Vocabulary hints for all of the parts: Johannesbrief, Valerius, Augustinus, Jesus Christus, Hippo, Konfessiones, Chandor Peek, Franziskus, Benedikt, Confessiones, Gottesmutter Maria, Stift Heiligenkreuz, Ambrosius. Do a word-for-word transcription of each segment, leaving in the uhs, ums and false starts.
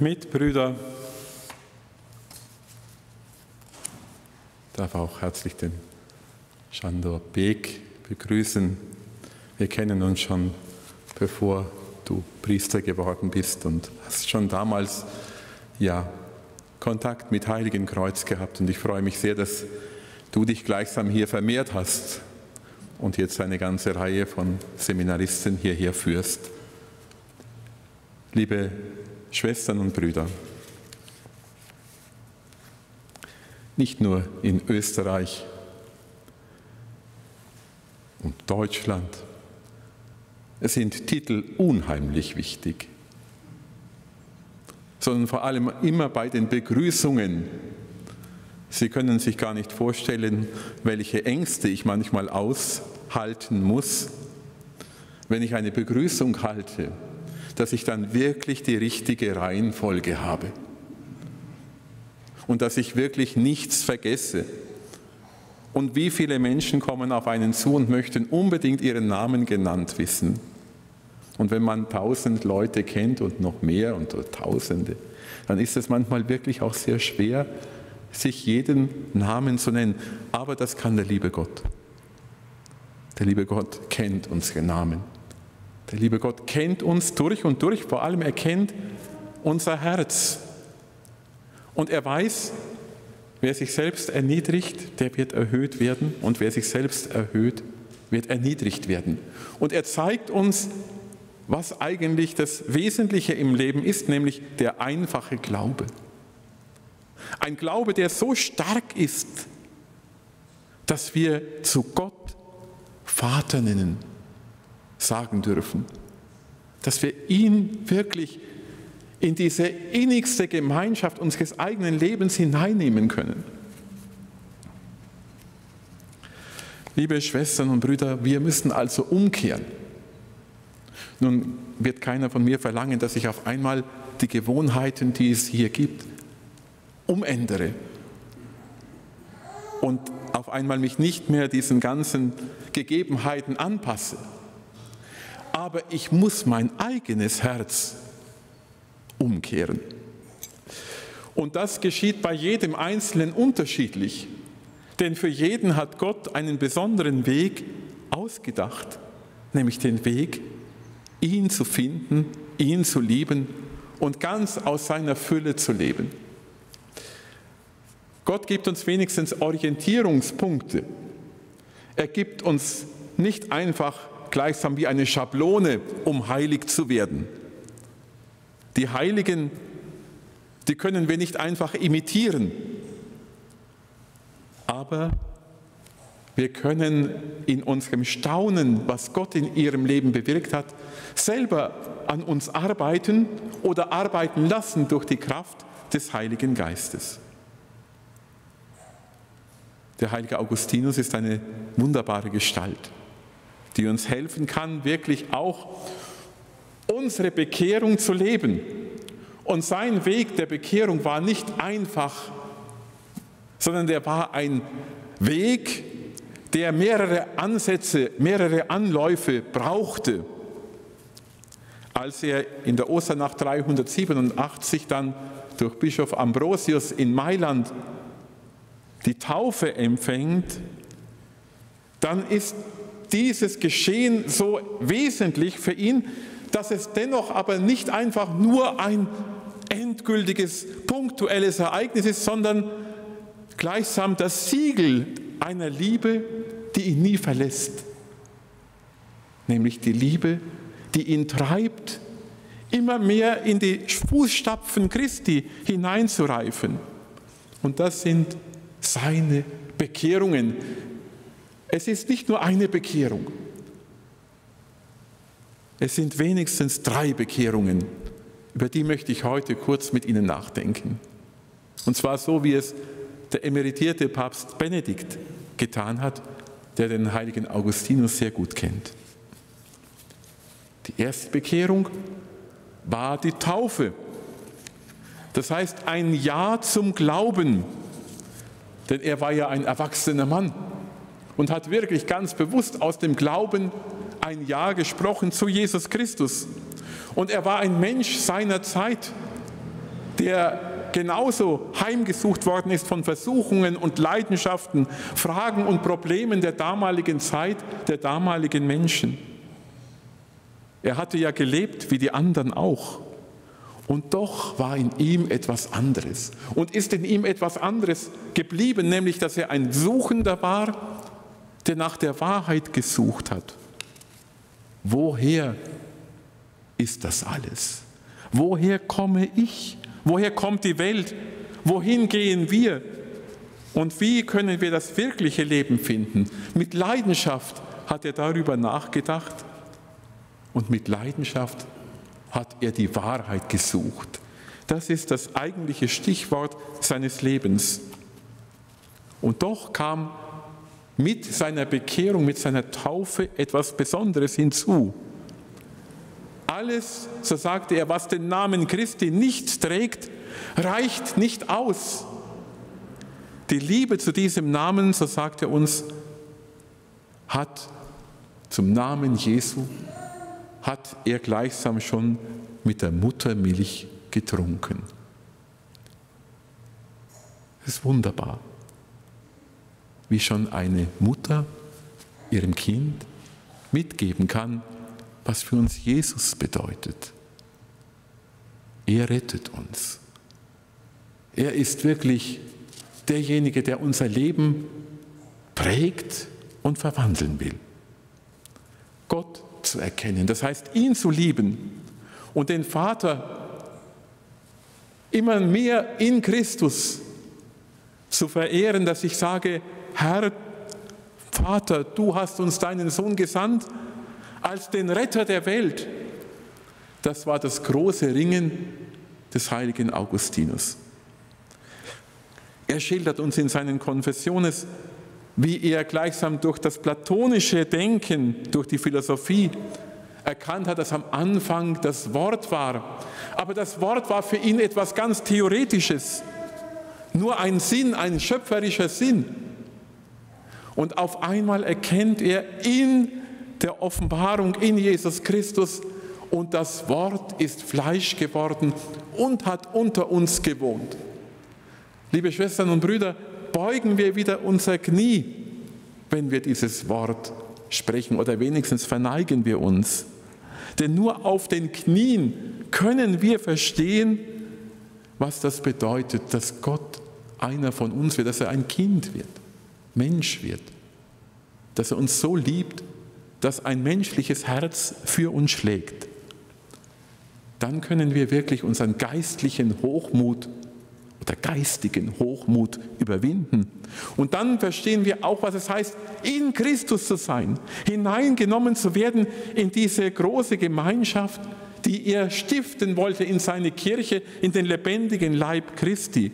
Mitbrüder. Ich darf auch herzlich den Chandor Peek begrüßen. Wir kennen uns schon, bevor du Priester geworden bist, und hast schon damals ja Kontakt mit Heiligenkreuz gehabt. Und ich freue mich sehr, dass du dich gleichsam hier vermehrt hast und jetzt eine ganze Reihe von Seminaristen hierher führst. Liebe Schwestern und Brüder, nicht nur in Österreich und Deutschland sind Titel unheimlich wichtig, sondern vor allem immer bei den Begrüßungen. Sie können sich gar nicht vorstellen, welche Ängste ich manchmal aushalten muss, wenn ich eine Begrüßung halte, dass ich dann wirklich die richtige Reihenfolge habe und dass ich wirklich nichts vergesse. Und wie viele Menschen kommen auf einen zu und möchten unbedingt ihren Namen genannt wissen. Und wenn man tausend Leute kennt und noch mehr und tausende, dann ist es manchmal wirklich auch sehr schwer, sich jeden Namen zu nennen. Aber das kann der liebe Gott. Der liebe Gott kennt unsere Namen. Der liebe Gott kennt uns durch und durch, vor allem er kennt unser Herz. Und er weiß, wer sich selbst erniedrigt, der wird erhöht werden. Und wer sich selbst erhöht, wird erniedrigt werden. Und er zeigt uns, was eigentlich das Wesentliche im Leben ist, nämlich der einfache Glaube. Ein Glaube, der so stark ist, dass wir zu Gott Vater nennen, sagen dürfen. Dass wir ihn wirklich in diese innigste Gemeinschaft unseres eigenen Lebens hineinnehmen können. Liebe Schwestern und Brüder, wir müssen also umkehren. Nun wird keiner von mir verlangen, dass ich auf einmal die Gewohnheiten, die es hier gibt, umändere und auf einmal mich nicht mehr diesen ganzen Gegebenheiten anpasse. Aber ich muss mein eigenes Herz verändern. Umkehren. Und das geschieht bei jedem Einzelnen unterschiedlich, denn für jeden hat Gott einen besonderen Weg ausgedacht, nämlich den Weg, ihn zu finden, ihn zu lieben und ganz aus seiner Fülle zu leben. Gott gibt uns wenigstens Orientierungspunkte. Er gibt uns nicht einfach gleichsam wie eine Schablone, um heilig zu werden. Die Heiligen, die können wir nicht einfach imitieren, aber wir können in unserem Staunen, was Gott in ihrem Leben bewirkt hat, selber an uns arbeiten oder arbeiten lassen durch die Kraft des Heiligen Geistes. Der heilige Augustinus ist eine wunderbare Gestalt, die uns helfen kann, wirklich auch unsere Bekehrung zu leben. Und sein Weg der Bekehrung war nicht einfach, sondern der war ein Weg, der mehrere Ansätze, mehrere Anläufe brauchte. Als er in der Osternacht dreihundertsiebenundachtzig dann durch Bischof Ambrosius in Mailand die Taufe empfängt, dann ist dieses Geschehen so wesentlich für ihn, dass es dennoch aber nicht einfach nur ein endgültiges, punktuelles Ereignis ist, sondern gleichsam das Siegel einer Liebe, die ihn nie verlässt. Nämlich die Liebe, die ihn treibt, immer mehr in die Fußstapfen Christi hineinzureifen. Und das sind seine Bekehrungen. Es ist nicht nur eine Bekehrung. Es sind wenigstens drei Bekehrungen, über die möchte ich heute kurz mit Ihnen nachdenken. Und zwar so, wie es der emeritierte Papst Benedikt getan hat, der den heiligen Augustinus sehr gut kennt. Die erste Bekehrung war die Taufe. Das heißt, ein Ja zum Glauben, denn er war ja ein erwachsener Mann und hat wirklich ganz bewusst aus dem Glauben ein Ja gesprochen zu Jesus Christus. Und er war ein Mensch seiner Zeit. der genauso heimgesucht worden ist von Versuchungen und Leidenschaften, Fragen und Problemen der damaligen Zeit, der damaligen Menschen. Er hatte ja gelebt wie die anderen auch. Und doch war in ihm etwas anderes. Und ist in ihm etwas anderes geblieben, nämlich dass er ein Suchender war, der nach der Wahrheit gesucht hat. Woher ist das alles? Woher komme ich? Woher kommt die Welt? Wohin gehen wir? Und wie können wir das wirkliche Leben finden? Mit Leidenschaft hat er darüber nachgedacht und mit Leidenschaft hat er die Wahrheit gesucht. Das ist das eigentliche Stichwort seines Lebens. Und doch kam mit seiner Bekehrung, mit seiner Taufe etwas Besonderes hinzu. Alles, so sagte er, was den Namen Christi nicht trägt, reicht nicht aus. Die Liebe zu diesem Namen, so sagt er uns, hat zum Namen Jesu, hat er gleichsam schon mit der Muttermilch getrunken. Das ist wunderbar, wie schon eine Mutter ihrem Kind mitgeben kann, was für uns Jesus bedeutet. Er rettet uns. Er ist wirklich derjenige, der unser Leben prägt und verwandeln will. Gott zu erkennen, das heißt, ihn zu lieben und den Vater immer mehr in Christus zu verehren, dass ich sage, Herr, Vater, du hast uns deinen Sohn gesandt als den Retter der Welt. Das war das große Ringen des heiligen Augustinus. Er schildert uns in seinen Confessiones, wie er gleichsam durch das platonische Denken, durch die Philosophie erkannt hat, dass am Anfang das Wort war. Aber das Wort war für ihn etwas ganz Theoretisches, nur ein Sinn, ein schöpferischer Sinn. Und auf einmal erkennt er in der Offenbarung in Jesus Christus, und das Wort ist Fleisch geworden und hat unter uns gewohnt. Liebe Schwestern und Brüder, beugen wir wieder unser Knie, wenn wir dieses Wort sprechen, oder wenigstens verneigen wir uns. Denn nur auf den Knien können wir verstehen, was das bedeutet, dass Gott einer von uns wird, dass er ein Kind wird, Mensch wird, dass er uns so liebt, dass ein menschliches Herz für uns schlägt. Dann können wir wirklich unseren geistlichen Hochmut oder geistigen Hochmut überwinden. Und dann verstehen wir auch, was es heißt, in Christus zu sein, hineingenommen zu werden in diese große Gemeinschaft, die er stiften wollte in seine Kirche, in den lebendigen Leib Christi.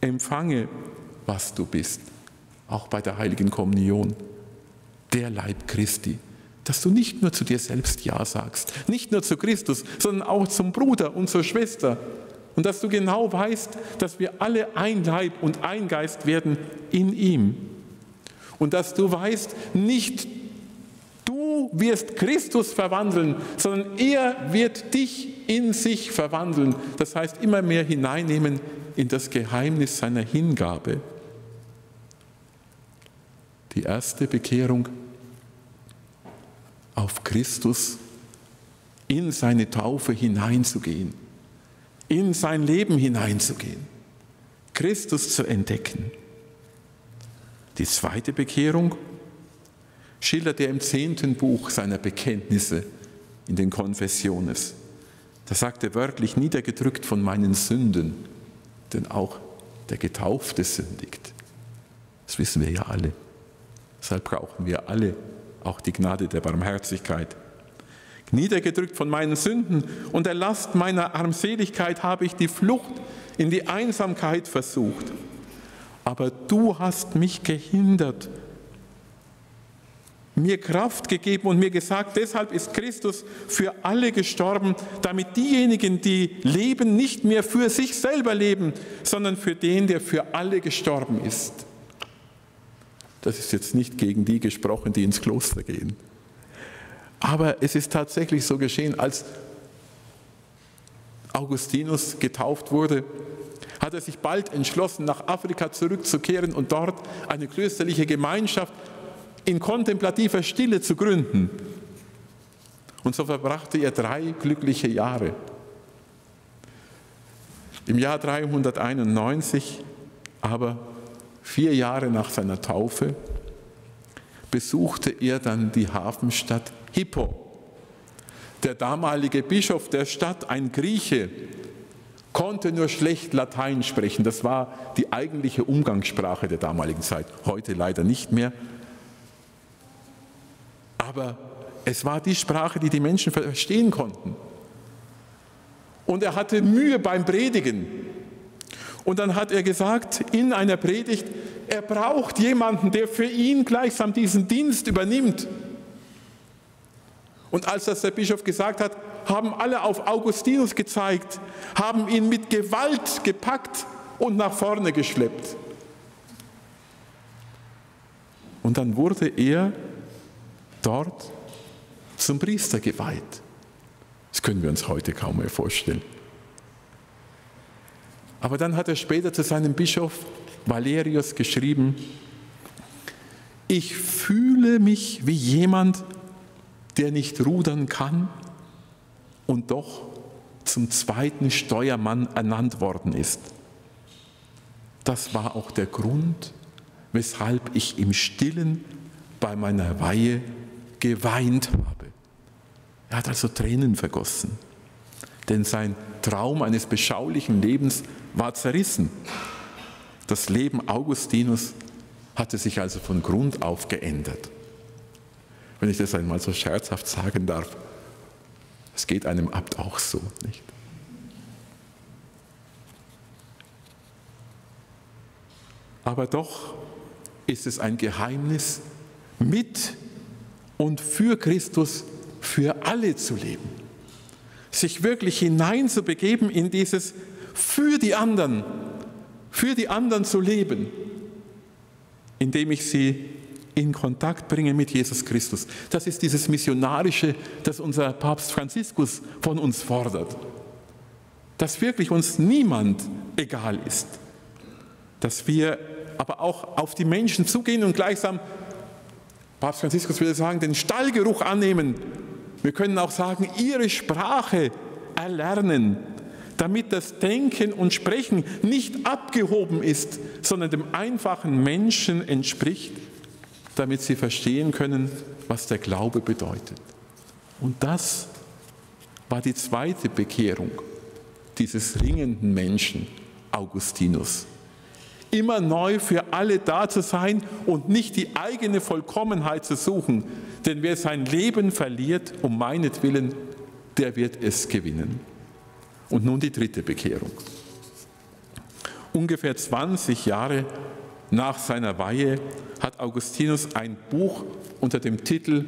Empfange, was du bist, auch bei der Heiligen Kommunion, der Leib Christi. Dass du nicht nur zu dir selbst Ja sagst, nicht nur zu Christus, sondern auch zum Bruder und zur Schwester. Und dass du genau weißt, dass wir alle ein Leib und ein Geist werden in ihm. Und dass du weißt, nicht du wirst Christus verwandeln, sondern er wird dich in sich verwandeln. Das heißt, immer mehr hineinnehmen in das Geheimnis seiner Hingabe. Die erste Bekehrung auf Christus, in seine Taufe hineinzugehen, in sein Leben hineinzugehen, Christus zu entdecken. Die zweite Bekehrung schildert er im zehnten Buch seiner Bekenntnisse in den Konfessiones. Da sagt er wörtlich, niedergedrückt von meinen Sünden, denn auch der Getaufte sündigt. Das wissen wir ja alle. Deshalb brauchen wir alle auch die Gnade der Barmherzigkeit. Niedergedrückt von meinen Sünden und der Last meiner Armseligkeit habe ich die Flucht in die Einsamkeit versucht. Aber du hast mich gehindert, mir Kraft gegeben und mir gesagt, deshalb ist Christus für alle gestorben, damit diejenigen, die leben, nicht mehr für sich selber leben, sondern für den, der für alle gestorben ist. Das ist jetzt nicht gegen die gesprochen, die ins Kloster gehen. Aber es ist tatsächlich so geschehen, als Augustinus getauft wurde, hat er sich bald entschlossen, nach Afrika zurückzukehren und dort eine klösterliche Gemeinschaft in kontemplativer Stille zu gründen. Und so verbrachte er drei glückliche Jahre. Im Jahr dreihunderteinundneunzig, aber vier Jahre nach seiner Taufe, besuchte er dann die Hafenstadt Hippo. Der damalige Bischof der Stadt, ein Grieche, konnte nur schlecht Latein sprechen. Das war die eigentliche Umgangssprache der damaligen Zeit, heute leider nicht mehr. Aber es war die Sprache, die die Menschen verstehen konnten. Und er hatte Mühe beim Predigen. Und dann hat er gesagt in einer Predigt, er braucht jemanden, der für ihn gleichsam diesen Dienst übernimmt. Und als das der Bischof gesagt hat, haben alle auf Augustinus gezeigt, haben ihn mit Gewalt gepackt und nach vorne geschleppt. Und dann wurde er dort zum Priester geweiht. Das können wir uns heute kaum mehr vorstellen. Aber dann hat er später zu seinem Bischof Valerius geschrieben, ich fühle mich wie jemand, der nicht rudern kann und doch zum zweiten Steuermann ernannt worden ist. Das war auch der Grund, weshalb ich im Stillen bei meiner Weihe geweint habe. Er hat also Tränen vergossen, denn sein Traum eines beschaulichen Lebens war zerrissen. Das Leben Augustinus hatte sich also von Grund auf geändert. Wenn ich das einmal so scherzhaft sagen darf, es geht einem Abt auch so, nicht? Aber doch ist es ein Geheimnis, mit und für Christus für alle zu leben. Sich wirklich hineinzubegeben in dieses für die anderen, für die anderen zu leben, indem ich sie in Kontakt bringen mit Jesus Christus. Das ist dieses Missionarische, das unser Papst Franziskus von uns fordert. Dass wirklich uns niemand egal ist. Dass wir aber auch auf die Menschen zugehen und gleichsam, Papst Franziskus würde sagen, den Stallgeruch annehmen. Wir können auch sagen, ihre Sprache erlernen, damit das Denken und Sprechen nicht abgehoben ist, sondern dem einfachen Menschen entspricht, damit sie verstehen können, was der Glaube bedeutet. Und das war die zweite Bekehrung dieses ringenden Menschen, Augustinus. Immer neu für alle da zu sein und nicht die eigene Vollkommenheit zu suchen, denn wer sein Leben verliert, um meinetwillen, der wird es gewinnen. Und nun die dritte Bekehrung. Ungefähr zwanzig Jahre nach seiner Weihe hat Augustinus ein Buch unter dem Titel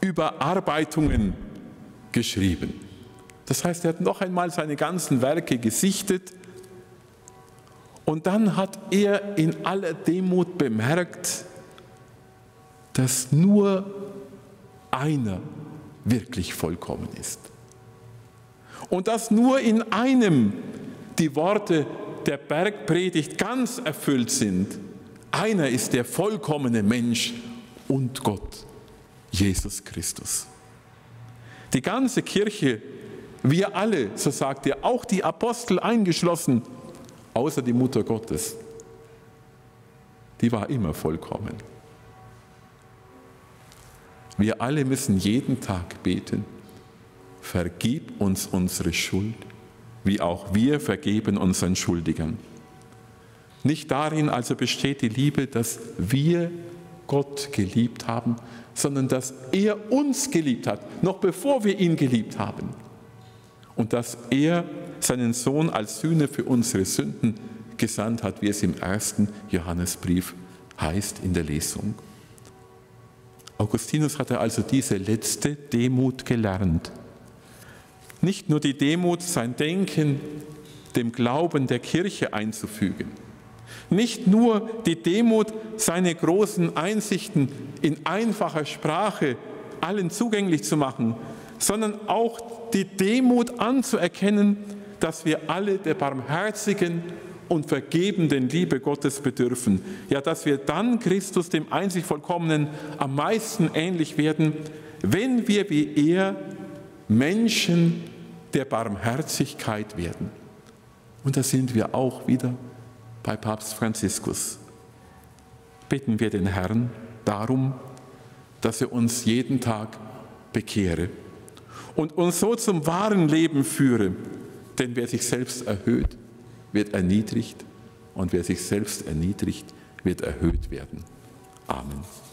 Überarbeitungen geschrieben. Das heißt, er hat noch einmal seine ganzen Werke gesichtet und dann hat er in aller Demut bemerkt, dass nur einer wirklich vollkommen ist. Und dass nur in einem die Worte der Bergpredigt ganz erfüllt sind. Einer ist der vollkommene Mensch und Gott, Jesus Christus. Die ganze Kirche, wir alle, so sagt er, auch die Apostel eingeschlossen, außer die Mutter Gottes, die war immer vollkommen. Wir alle müssen jeden Tag beten, vergib uns unsere Schuld, wie auch wir vergeben unseren Schuldigern. Nicht darin also besteht die Liebe, dass wir Gott geliebt haben, sondern dass er uns geliebt hat, noch bevor wir ihn geliebt haben. Und dass er seinen Sohn als Sühne für unsere Sünden gesandt hat, wie es im ersten Johannesbrief heißt in der Lesung. Augustinus hatte also diese letzte Demut gelernt. Nicht nur die Demut, sein Denken dem Glauben der Kirche einzufügen, nicht nur die Demut, seine großen Einsichten in einfacher Sprache allen zugänglich zu machen, sondern auch die Demut anzuerkennen, dass wir alle der barmherzigen und vergebenden Liebe Gottes bedürfen. Ja, dass wir dann Christus, dem einzig Vollkommenen, am meisten ähnlich werden, wenn wir wie er Menschen der Barmherzigkeit werden. Und da sind wir auch wieder bei Papst Franziskus. Bitten wir den Herrn darum, dass er uns jeden Tag bekehre und uns so zum wahren Leben führe. Denn wer sich selbst erhöht, wird erniedrigt, und wer sich selbst erniedrigt, wird erhöht werden. Amen.